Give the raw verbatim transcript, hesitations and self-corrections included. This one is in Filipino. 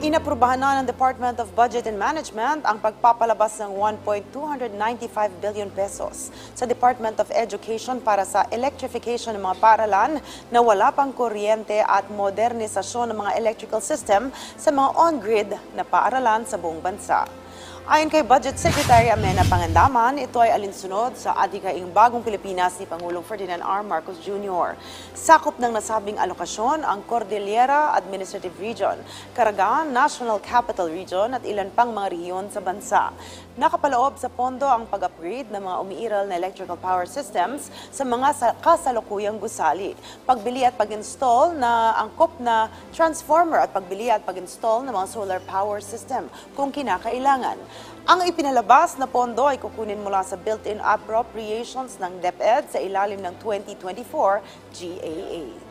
Inaprubahan na ng Department of Budget and Management ang pagpapalabas ng one point two nine five billion pesos sa Department of Education para sa electrification ng mga paaralan na wala pang kuryente at modernisasyon ng mga electrical system sa mga on-grid na paaralan sa buong bansa. Ayon kay Budget Secretary Amena Pangandaman, ito ay alinsunod sa adhikaing bagong Pilipinas ni Pangulong Ferdinand R. Marcos Junior Sakop ng nasabing alokasyon ang Cordillera Administrative Region, Caragan, National Capital Region at ilan pang mga rehiyon sa bansa. Nakapaloob sa pondo ang pag-upgrade ng mga umiiral na electrical power systems sa mga kasalukuyang gusali, pagbili at pag-install na angkop na transformer at pagbili at pag-install ng mga solar power system kung kinakailangan. Ang ipinalabas na pondo ay kukunin mula sa built-in appropriations ng DepEd sa ilalim ng twenty twenty-four G A A.